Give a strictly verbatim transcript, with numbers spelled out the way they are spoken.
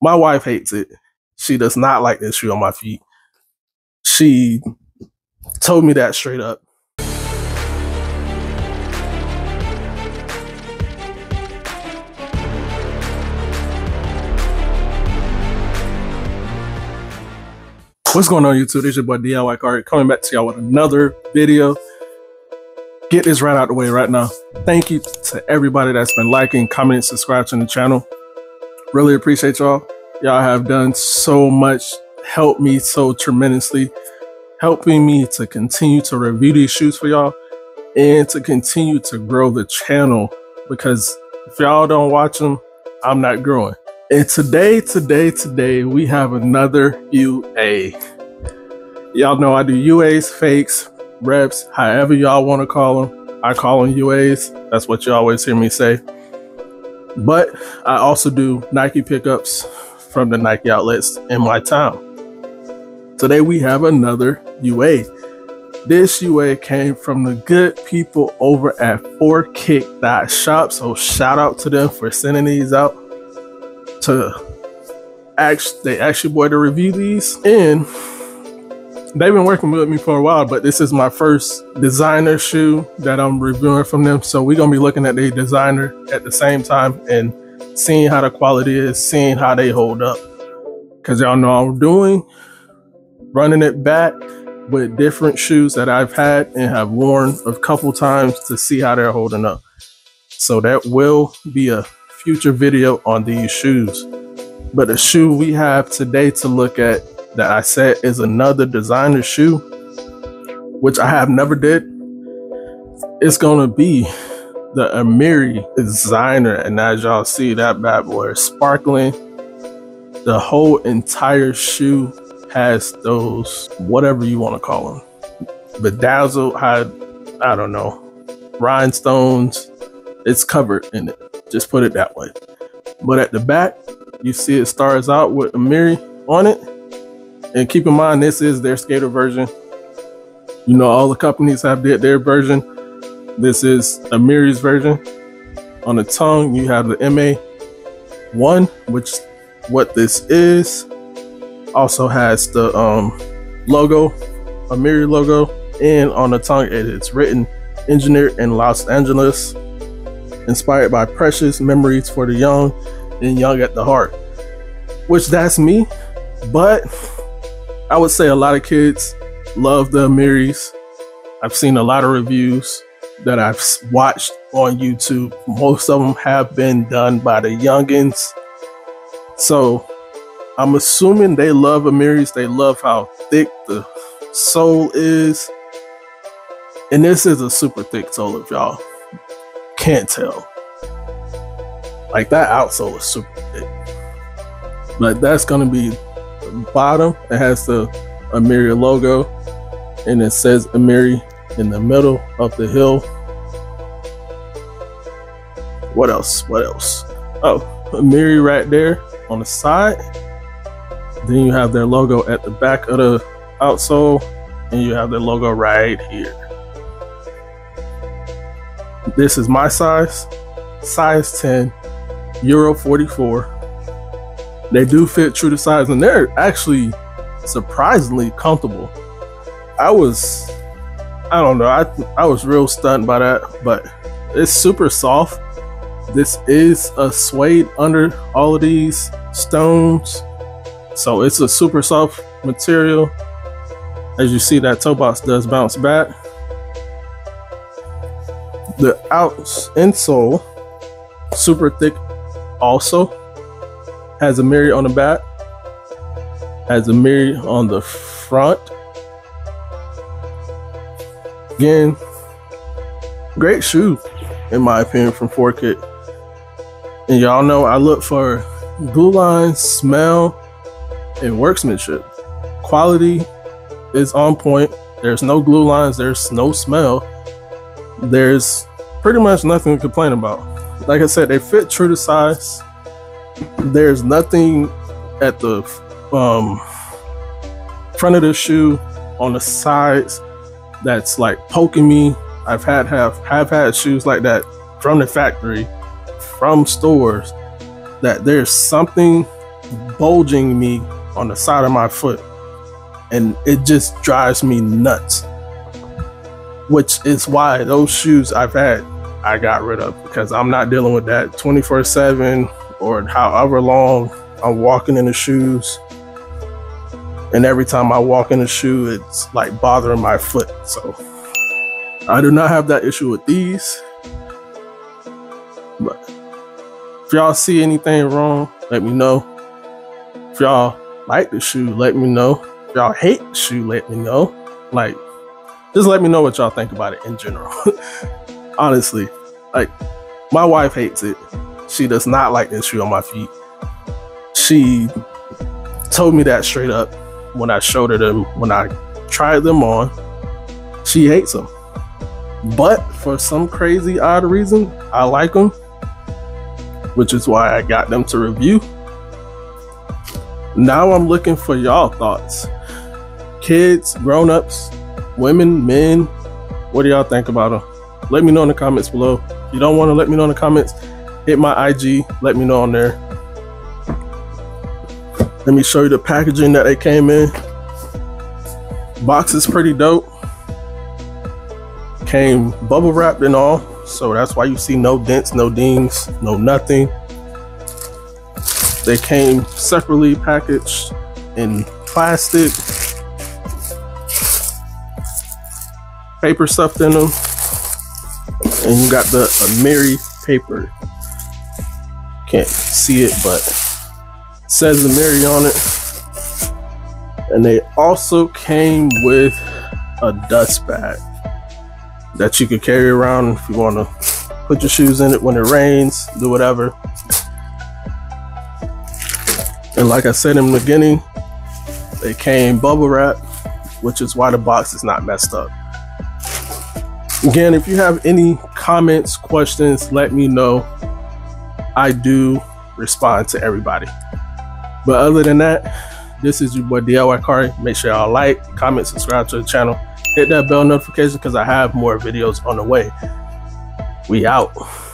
My wife hates it. She does not like this shoe on my feet. She told me that straight up. What's going on, YouTube? It's your boy D I Y Cari coming back to y'all with another video. Get this right out the way right now. Thank you to everybody that's been liking, commenting, subscribing to the channel. Really appreciate y'all. Y'all have done so much, helped me so tremendously, helping me to continue to review these shoes for y'all and to continue to grow the channel, because if y'all don't watch them, I'm not growing. And today, today, today, we have another U A. Y'all know I do U As, fakes, reps, however y'all want to call them. I call them U As. That's what you always hear me say. But I also do Nike pickups from the Nike outlets in my town. Today we have another U A. This U A came from the good people over at forkick dot shop. So shout out to them for sending these out. To actually, they actually boy to review these, and they've been working with me for a while. But this is my first designer shoe that I'm reviewing from them. So we're gonna be looking at the designer at the same time and seeing how the quality is, seeing how they hold up. Cause y'all know I'm doing running it back with different shoes that I've had and have worn a couple times to see how they're holding up. So that will be a future video on these shoes. But the shoe we have today to look at that I said is another designer shoe, which I have never did. It's gonna be the Amiri designer, and as y'all see, that bad boy is sparkling. The whole entire shoe has those, whatever you want to call them, bedazzled, I, I don't know, rhinestones. It's covered in it. Just put it that way. But at the back, you see it starts out with Amiri on it. And keep in mind, this is their skater version. You know, all the companies have their, their version. This is Amiri's version. On the tongue, you have the M A one, which what this is. Also has the um, logo, Amiri logo. And on the tongue, it is written, engineered in Los Angeles. Inspired by precious memories for the young and young at the heart, which that's me. But I would say a lot of kids love the Amiris. I've seen a lot of reviews that I've watched on YouTube. Most of them have been done by the youngins. So I'm assuming they love Amiris. They love how thick the sole is. And this is a super thick sole if y'all can't tell. Like, that outsole is super thick. But that's gonna be the bottom. It has the Amiri logo, and it says Amiri in the middle of the heel. What else? What else? Oh, Amiri right there on the side. Then you have their logo at the back of the outsole, and you have their logo right here. This is my size, size ten, Euro forty-four. They do fit true to size, and they're actually surprisingly comfortable. I was, I don't know, I, I was real stunned by that, but it's super soft. This is a suede under all of these stones. So it's a super soft material. As you see, that toe box does bounce back. The out insole, super thick, also has Amiri on the back, has Amiri on the front. Again, great shoe in my opinion from forkick. And y'all know I look for glue line, smell, and workmanship. Quality is on point. There's no glue lines, there's no smell. There's pretty much nothing to complain about. Like I said, they fit true to size. There's nothing at the um, front of the shoe, on the sides, that's like poking me. I've had have have had shoes like that from the factory, from stores, that there's something bulging me on the side of my foot, and it just drives me nuts, which is why those shoes I've had, I got rid of, because I'm not dealing with that twenty-four seven or however long I'm walking in the shoes. And every time I walk in the shoe, it's like bothering my foot. So I do not have that issue with these. But if y'all see anything wrong, let me know. If y'all like the shoe, let me know. If y'all hate the shoe, let me know. Like, just let me know what y'all think about it in general. Honestly, like, my wife hates it. She does not like this shoe on my feet. She told me that straight up when I showed her them, when I tried them on. She hates them. But for some crazy odd reason, I like them, which is why I got them to review. Now I'm looking for y'all thoughts. Kids, grown-ups, women, men, what do y'all think about them? Let me know in the comments below. If you don't want to let me know in the comments, hit my I G, let me know on there. Let me show you the packaging that they came in. Box is pretty dope. Came bubble wrapped and all, so that's why you see no dents, no dings, no nothing. They came separately packaged in plastic. Paper stuffed in them. And you got the Amiri paper. Can't see it, but it says Amiri on it. And they also came with a dust bag that you could carry around if you want to put your shoes in it when it rains, do whatever. And like I said in the beginning, they came bubble wrapped, which is why the box is not messed up. Again, if you have any comments, questions, let me know. I do respond to everybody. But other than that, this is your boy D I Y Cari. Make sure y'all like, comment, subscribe to the channel. Hit that bell notification because I have more videos on the way. We out.